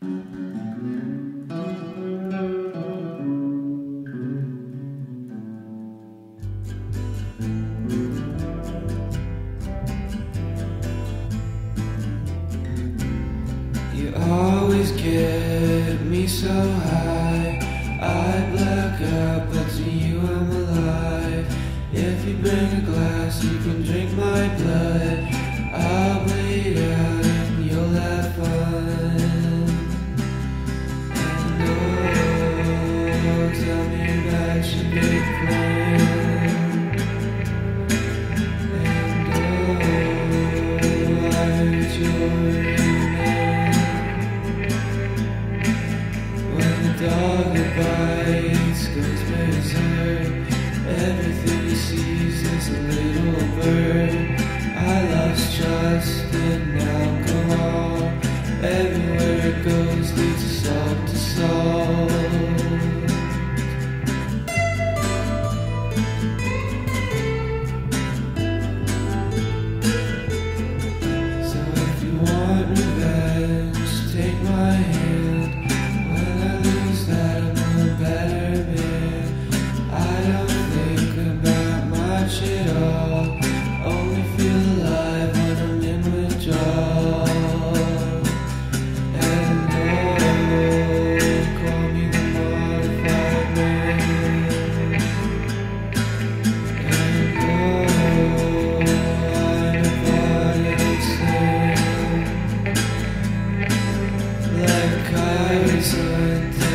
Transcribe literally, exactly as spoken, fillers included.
You always get me so high, I black out, but to you I'm alive. If you bring a glass, you can drink my blood. I'll bleed out and you'll have fun. And oh, tell me about your big plan. And oh, I heard your dog that bites goes berserk. Everything he sees is a little bird. I lost trust in alcohol. Everywhere it goes leads assault to salt. Silent